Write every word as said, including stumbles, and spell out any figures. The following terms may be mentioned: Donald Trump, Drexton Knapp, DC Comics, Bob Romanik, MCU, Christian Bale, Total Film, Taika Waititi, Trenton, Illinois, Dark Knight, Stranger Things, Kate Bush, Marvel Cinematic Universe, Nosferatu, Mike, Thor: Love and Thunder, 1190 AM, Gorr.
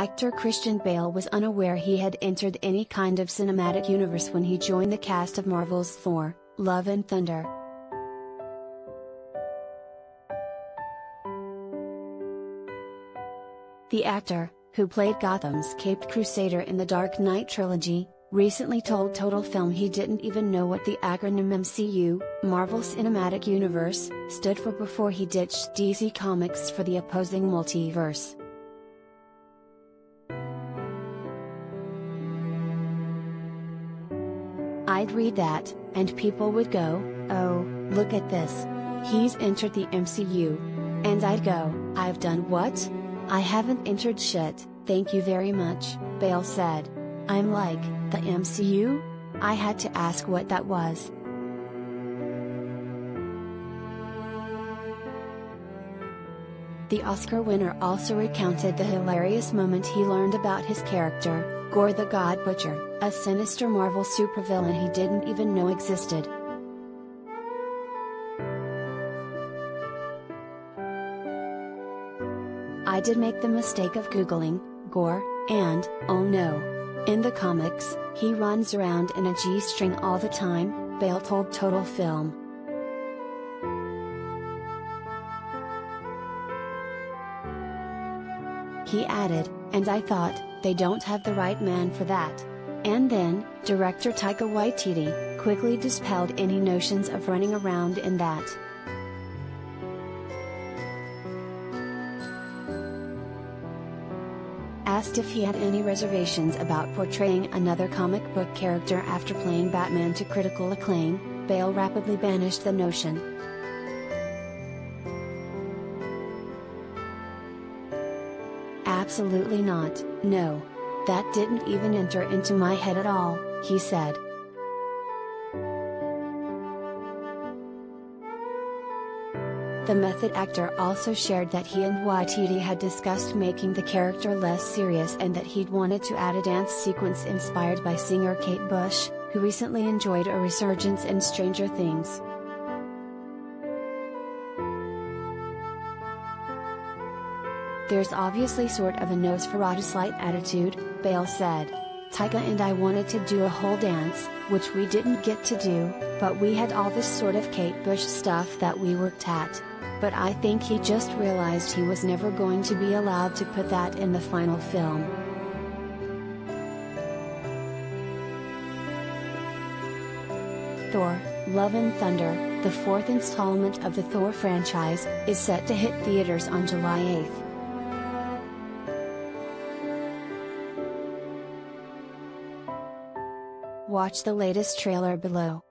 Actor Christian Bale was unaware he had entered any kind of cinematic universe when he joined the cast of Marvel's Thor: Love and Thunder. The actor, who played Gotham's Caped Crusader in the Dark Knight trilogy, recently told Total Film he didn't even know what the acronym M C U, Marvel Cinematic Universe, stood for before he ditched D C Comics for the opposing multiverse. I'd read that, and people would go, "Oh, look at this. He's entered the M C U." And I'd go, "I've done what? I haven't entered shit, thank you very much," Bale said. I'm like, the M C U? I had to ask what that was. The Oscar winner also recounted the hilarious moment he learned about his character, Gorr the God Butcher, a sinister Marvel supervillain he didn't even know existed. I did make the mistake of Googling Gorr, and, oh no. In the comics, he runs around in a G-string all the time, Bale told Total Film. He added, "And I thought, they don't have the right man for that." And then, director Taika Waititi, quickly dispelled any notions of running around in that. Asked if he had any reservations about portraying another comic book character after playing Batman to critical acclaim, Bale rapidly banished the notion. "Absolutely not, no. That didn't even enter into my head at all," he said. The method actor also shared that he and Waititi had discussed making the character less serious and that he'd wanted to add a dance sequence inspired by singer Kate Bush, who recently enjoyed a resurgence in Stranger Things. "There's obviously sort of a Nosferatu-like attitude," Bale said. "Taika and I wanted to do a whole dance, which we didn't get to do, but we had all this sort of Kate Bush stuff that we worked at. But I think he just realized he was never going to be allowed to put that in the final film." Thor: Love and Thunder, the fourth installment of the Thor franchise, is set to hit theaters on July eighth. Watch the latest trailer below.